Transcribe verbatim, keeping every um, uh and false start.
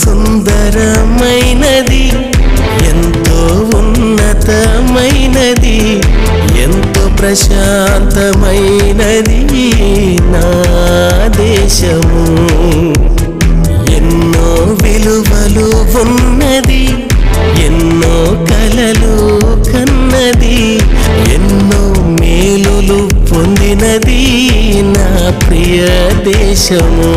సుందరమైనది, ఎంతో ఉన్నతమైనది, ఎంతో ప్రశాంతమైనది నా దేశము. ఎన్నో విలువలు ఉన్నది, ఎన్నో కలలు కన్నది, ఎన్నో మేలులు పొందినది నా ప్రియ దేశము.